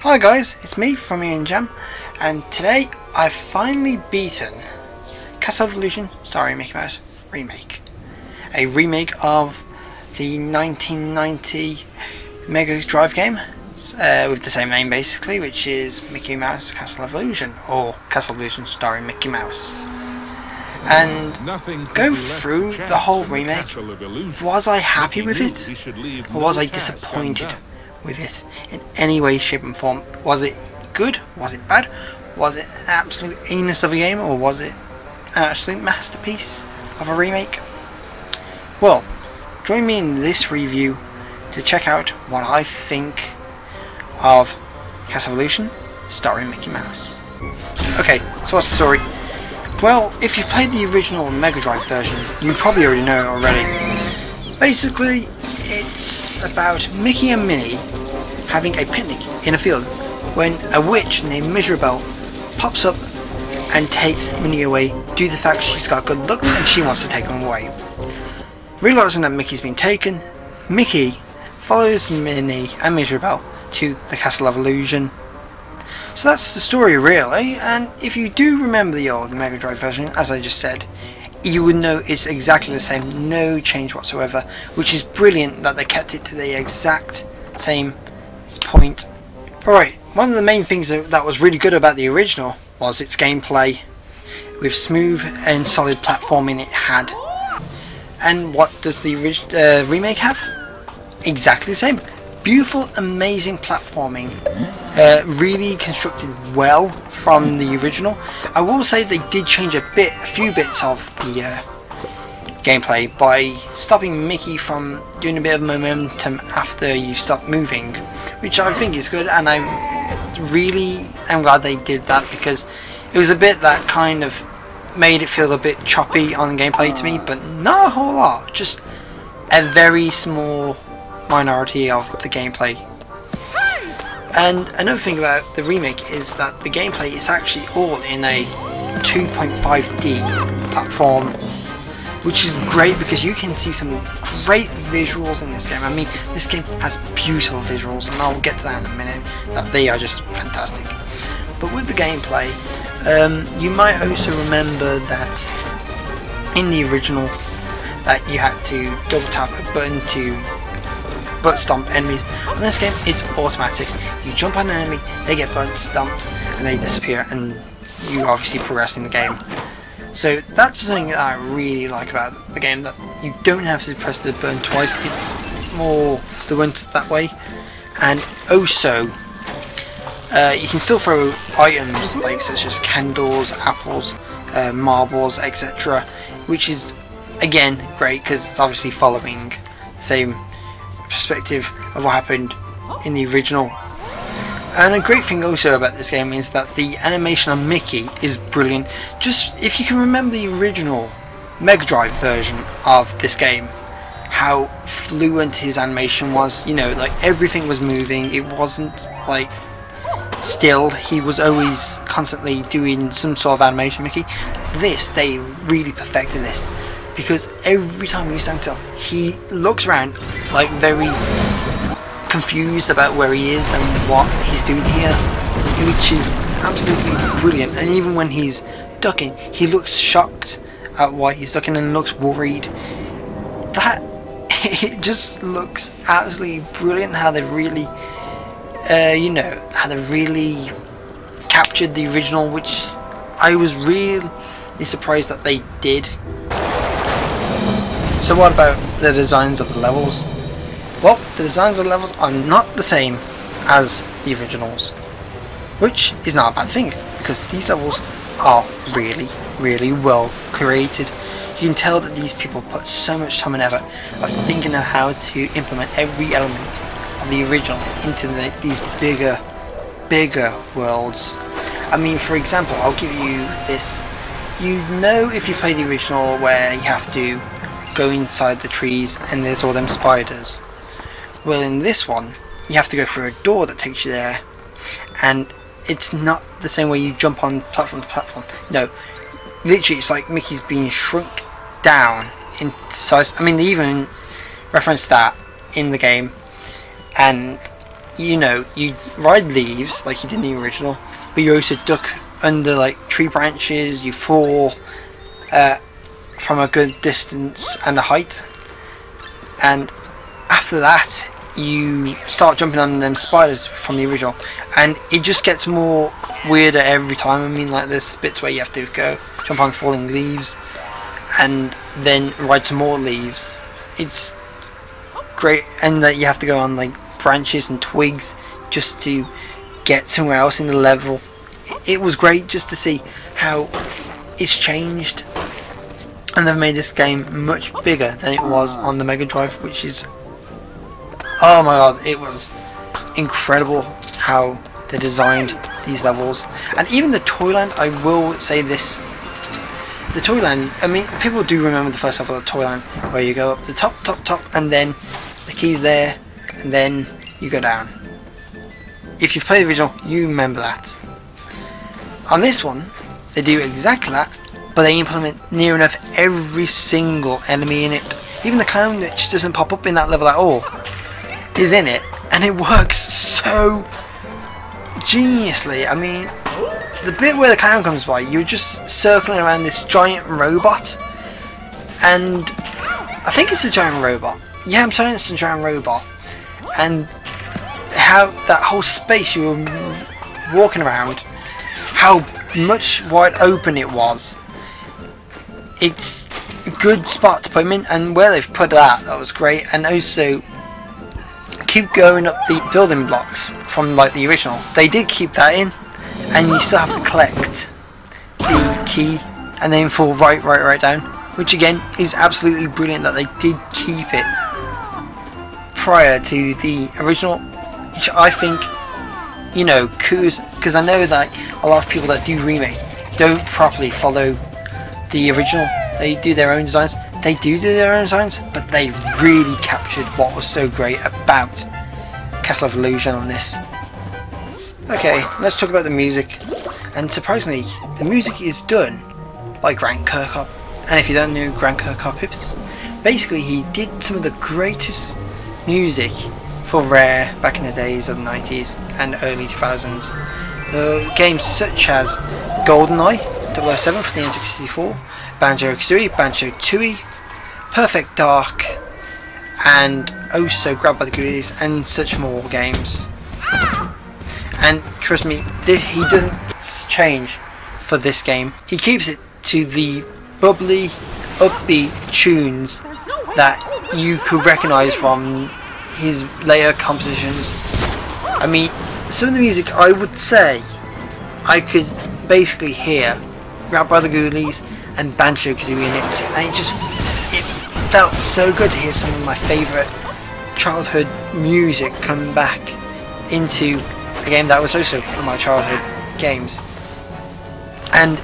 Hi guys, it's me from MiyandJAM, and today I've finally beaten Castle of Illusion Starring Mickey Mouse Remake. A remake of the 1990 Mega Drive game with the same name basically, which is Mickey Mouse Castle of Illusion, or Castle of Illusion Starring Mickey Mouse. And going through the whole remake, was I happy with it? Or was I disappointed with it in any way, shape and form? Was it good? Was it bad? Was it an absolute anus of a game, or was it an absolute masterpiece of a remake? Well, join me in this review to check out what I think of Castle of Illusion Starring Mickey Mouse. Okay, so what's the story? Well, if you played the original Mega Drive version, you probably already know it already. Basically, it's about Mickey and Minnie having a picnic in a field when a witch named Miserable pops up and takes Minnie away due to the fact she's got good looks and she wants to take them away. Realising that Mickey's been taken, Mickey follows Minnie and Miserable to the Castle of Illusion. So that's the story really, and if you do remember the old Mega Drive version, as I just said, you would know it's exactly the same, no change whatsoever, which is brilliant that they kept it to the exact same point. Alright, one of the main things that was really good about the original was its gameplay, with smooth and solid platforming it had. And what does the remake have? Exactly the same. Beautiful, amazing platforming, really constructed well from the original. I will say they did change a few bits of the gameplay by stopping Mickey from doing a bit of momentum after you stop moving, which I think is good, and I really am glad they did that, because it was a bit that kind of made it feel a bit choppy on gameplay to me, but not a whole lot, just a very small minority of the gameplay. And another thing about the remake is that the gameplay is actually all in a 2.5D platform, which is great because you can see some great visuals in this game. I mean, this game has beautiful visuals, and I'll get to that in a minute, that they are just fantastic. But with the gameplay, you might also remember that in the original that you had to double tap a button to butt stomp enemies. On this game it's automatic. You jump on an enemy, they get butt stomped and they disappear, and you obviously progress in the game. So that's something that I really like about the game, that you don't have to press the button twice, it's more fluent that way. And also you can still throw items like such as candles, apples, marbles, etc, which is again great because it's obviously following the same perspective of what happened in the original. And a great thing also about this game is that the animation on Mickey is brilliant. Just if you can remember the original Mega Drive version of this game, how fluent his animation was, you know, like everything was moving, it wasn't like still, he was always constantly doing some sort of animation, Mickey. This, they really perfected this, because every time he stands up he looks around like very confused about where he is and what he's doing here, which is absolutely brilliant. And even when he's ducking, he looks shocked at why he's ducking and looks worried. That it just looks absolutely brilliant how they've really you know, how they've really captured the original, which I was really surprised that they did. So what about the designs of the levels? Well, the designs of the levels are not the same as the originals, which is not a bad thing, because these levels are really, really well created. You can tell that these people put so much time and effort of thinking of how to implement every element of the original into these bigger worlds. I mean, for example, I'll give you this. You know, if you play the original where you have to go inside the trees and there's all them spiders. Well, in this one you have to go through a door that takes you there, and it's not the same way you jump on platform to platform. No, literally it's like Mickey's being shrunk down in size. I mean, they even reference that in the game, and you know, you ride leaves like you did in the original, but you also duck under like tree branches, you fall from a good distance and a height, and after that you start jumping on them spiders from the original, and it just gets more weirder every time. I mean, like, there's bits where you have to go jump on falling leaves and then ride some more leaves. It's great. And that you have to go on like branches and twigs just to get somewhere else in the level. It was great just to see how it's changed, and they've made this game much bigger than it was on the Mega Drive, which is, oh my god, it was incredible how they designed these levels. And even the Toyland, I will say this, the Toyland, I mean, people do remember the first level of the Toyland, where you go up the top, and then the key's there, and then you go down. If you've played the original, you remember that. On this one, they do exactly that, but they implement near enough every single enemy in it. Even the clown that just doesn't pop up in that level at all is in it, and it works so geniusly. I mean, the bit where the clown comes by, you're just circling around this giant robot, and I think it's a giant robot. Yeah, I'm sorry, it's a giant robot. And how that whole space you were walking around, how much wide open it was. It's a good spot to put them in, and where they've put that, that was great. And also, keep going up the building blocks from like the original. They did keep that in, and you still have to collect the key and then fall right down, which again is absolutely brilliant that they did keep it prior to the original, which I think, you know, because I know that a lot of people that do remakes don't properly follow the original. They do their own designs. They do their own designs, but they really captured what was so great about Castle of Illusion on this. Okay, let's talk about the music. And surprisingly, the music is done by Grant Kirkhope. And if you don't know Grant Kirkhope, it's basically he did some of the greatest music for Rare back in the days of the 90s and early 2000s. Games such as GoldenEye 007 for the N64, Banjo-Kazooie, Banjo-Tooie, Perfect Dark, and also Grabbed by the Goolies, and such more games. And trust me, he doesn't change for this game. He keeps it to the bubbly, upbeat tunes that you could recognise from his later compositions. I mean, some of the music, I would say I could basically hear Grabbed by the Goolies and Banjo-Kazooie in it, and it felt so good to hear some of my favourite childhood music come back into a game that was also one of my childhood games. And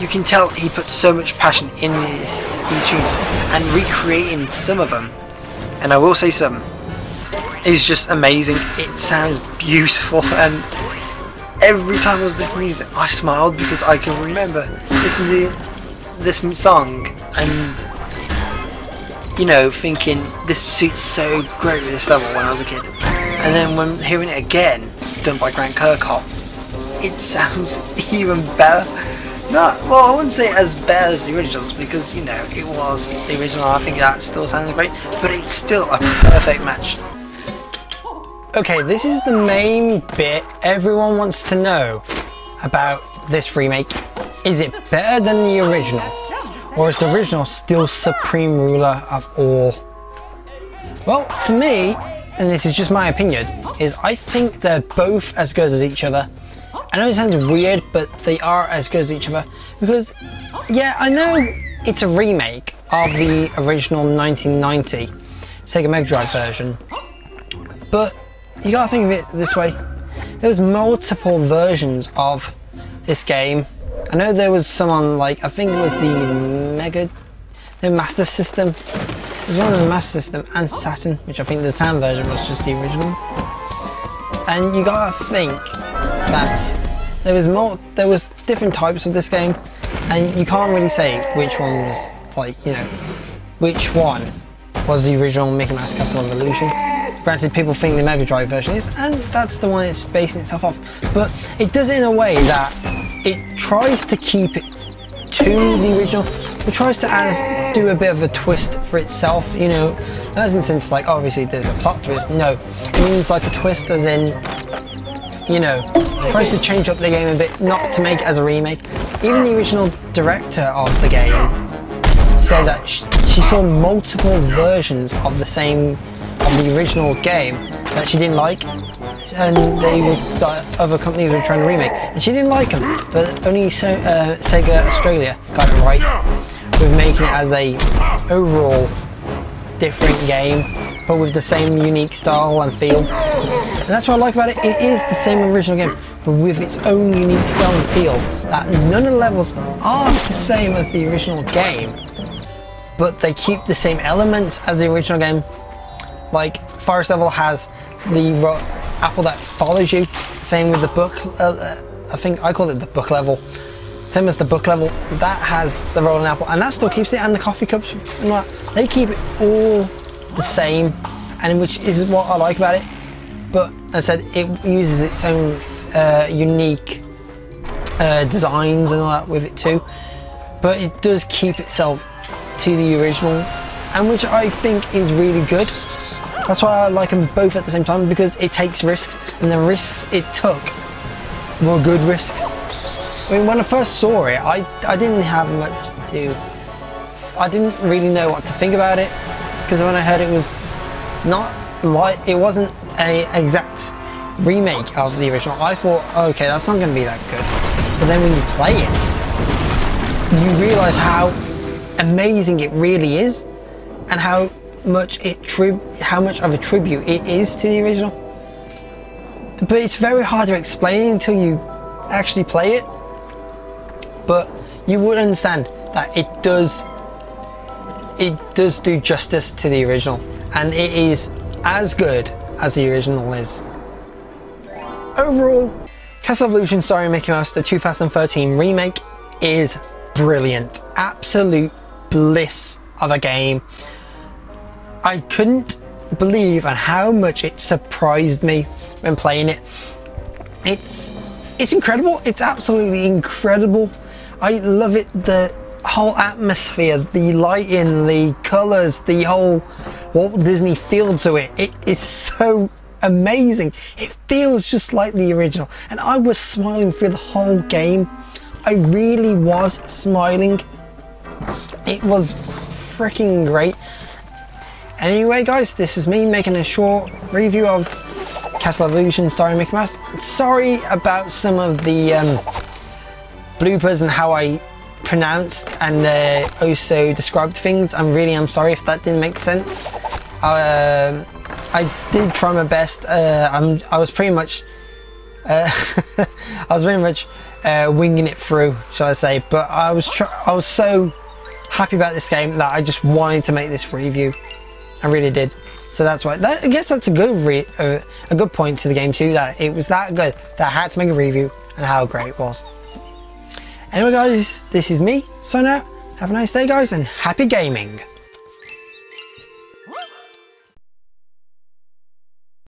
you can tell he put so much passion in these tunes, and recreating some of them, and I will say some, is just amazing. It sounds beautiful, and every time I was listening to it I smiled, because I can remember listening to this song and, you know, thinking this suits so great with this level when I was a kid, and then when hearing it again done by Grant Kirkhope, it sounds even better. Not, well, I wouldn't say as bad as the originals, because, you know, it was the original. I think that still sounds great, but it's still a perfect match. Okay, this is the main bit everyone wants to know about this remake. Is it better than the original, or is the original still supreme ruler of all? Well, to me, and this is just my opinion, is I think they're both as good as each other. I know it sounds weird, but they are as good as each other, because, yeah, I know it's a remake of the original 1990 Sega Mega Drive version, but you gotta think of it this way. There was multiple versions of this game. I know there was some on, like, I think it was the Master System. There's one on the Master System and Saturn, which I think the Saturn version was just the original. And you gotta think that there was different types of this game, and you can't really say which one was, like, you know, which one was the original Mickey Mouse Castle of Illusion. Granted, people think the Mega Drive version is, and that's the one it's basing itself off. But it does it in a way that it tries to keep it to the original, but tries to add, do a bit of a twist for itself, you know. As in sense, like, obviously there's a plot twist. No, it means like a twist as in, you know, tries to change up the game a bit, not to make it as a remake. Even the original director of the game said that she saw multiple versions of the same, of the original game that she didn't like, and they were, that other companies were trying to remake, and she didn't like them. But only Sega Australia got it right with making it as a overall different game, but with the same unique style and feel. And that's what I like about it. It is the same original game, but with its own unique style and feel. That none of the levels are the same as the original game, but they keep the same elements as the original game. Like, forest level has the apple that follows you. Same with the book, I think I called it the book level. Same as the book level, that has the rolling apple, and that still keeps it, and the coffee cups and all that. They keep it all the same, and which is what I like about it. But as I said, it uses its own unique designs and all that with it too, but it does keep itself to the original, and which I think is really good. That's why I like them both at the same time, because it takes risks, and the risks it took were good risks. I mean, when I first saw it, I didn't have much to, I didn't really know what to think about it, because when I heard it was not like, it wasn't a exact remake of the original, I thought, okay, that's not going to be that good. But then when you play it, you realise how amazing it really is, and how much it how much of a tribute it is to the original. But it's very hard to explain until you actually play it. But you would understand that it does. It does do justice to the original, and it is as good as the original is. Overall, Castle of Illusion Starring Mickey Mouse, the 2013 remake, is brilliant. Absolute bliss of a game. I couldn't believe on how much it surprised me when playing it. It's incredible. It's absolutely incredible. I love it. The whole atmosphere, the lighting, the colours, the whole Walt Disney feel to it. It is so amazing. It feels just like the original, and I was smiling through the whole game. I really was smiling. It was freaking great. Anyway guys, this is me making a short review of Castle of Illusion Starring Mickey Mouse. Sorry about some of the bloopers and how I pronounced and also described things. I'm sorry if that didn't make sense. I did try my best. I was pretty much winging it through, shall I say? But I was so happy about this game that I just wanted to make this review. I really did. So that's why. I guess that's a good point to the game too. That it was that good that I had to make a review, and how great it was. Anyway guys, this is me, signing out. Have a nice day guys, and happy gaming!